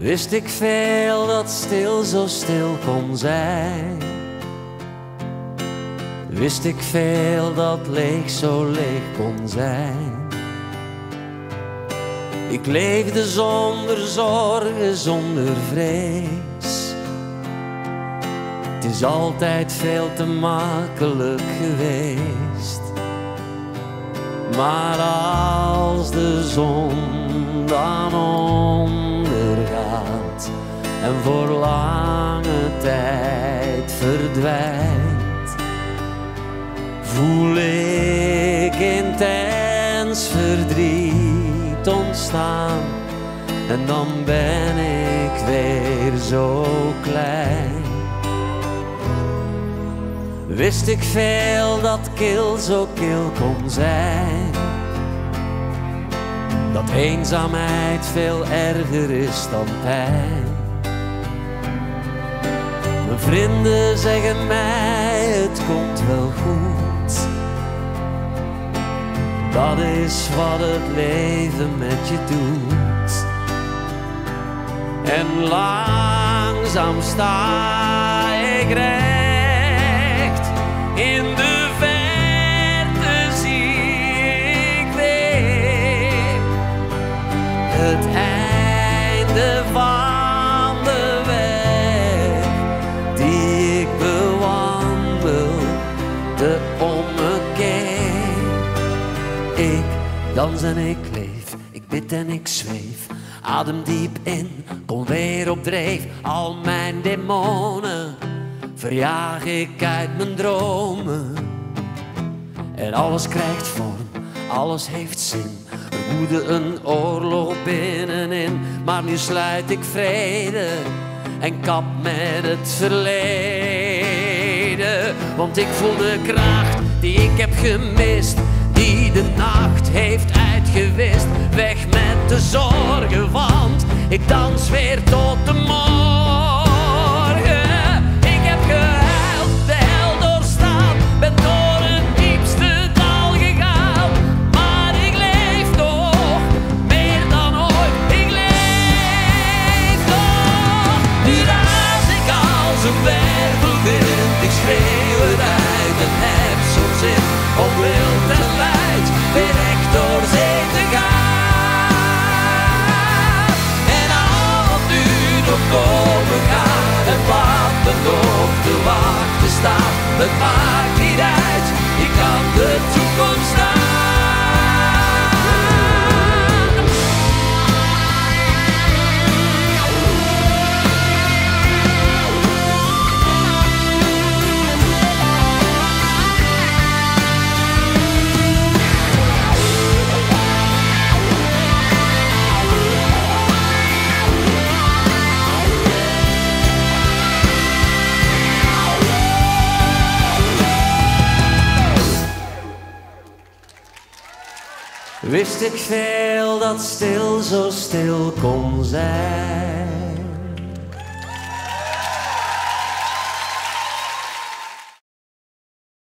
wist ik veel dat stil zo stil kon zijn. Wist ik veel dat leeg zo leeg kon zijn. Ik leefde zonder zorgen, zonder vrees. Het is altijd veel te makkelijk geweest. Maar als de zon dan ondergaat en voor lange tijd verdwijnt, voel ik intens verdriet ontstaan. En dan ben ik weer zo klein. Wist ik veel dat kil zo kil kon zijn. Dat eenzaamheid veel erger is dan pijn. Mijn vrienden zeggen mij het komt wel goed. Dat is wat het leven met je doet. En langzaam sta ik recht. In de verte zie ik weer het einde van de weg die ik bewandelde om me keer. Ik dans en ik leef, ik bid en ik zweef, adem diep in, kom weer op dreef, al mijn demonen. Verjaag ik uit mijn dromen. En alles krijgt vorm, alles heeft zin. Er woedde een oorlog binnenin. Maar nu sluit ik vrede en kap met het verleden. Want ik voel de kracht die ik heb gemist, die de nacht heeft uitgewist. Weg met de zorgen, want ik dans weer tot de morgen. Ik schreeuw het uit en heb zo'n zin om wild en luid direct door zee te gaan. En al wat nu nog komen gaat en wat er nog te wachten staat, het maakt niet uit, je kan de toekomst aan. Wist ik veel dat stil zo stil kon zijn.